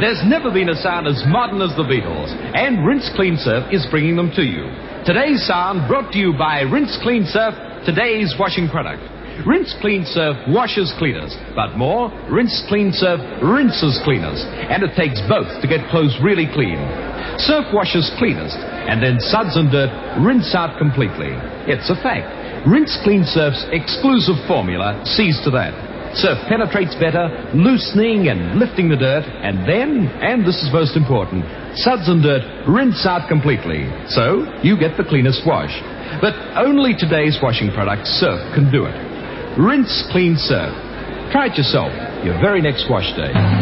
There's never been a sound as modern as the Beatles, and Rinse Clean Surf is bringing them to you. Today's sound brought to you by Rinse Clean Surf, today's washing product. Rinse Clean Surf washes cleaners, but more, Rinse Clean Surf rinses cleaners, and it takes both to get clothes really clean. Surf washes cleanest, and then suds and dirt rinse out completely. It's a fact. Rinse Clean Surf's exclusive formula sees to that. Surf penetrates better, loosening and lifting the dirt, and then, and this is most important, suds and dirt rinse out completely, so you get the cleanest wash. But only today's washing product, Surf, can do it. Rinse Clean Surf. Try it yourself your very next wash day.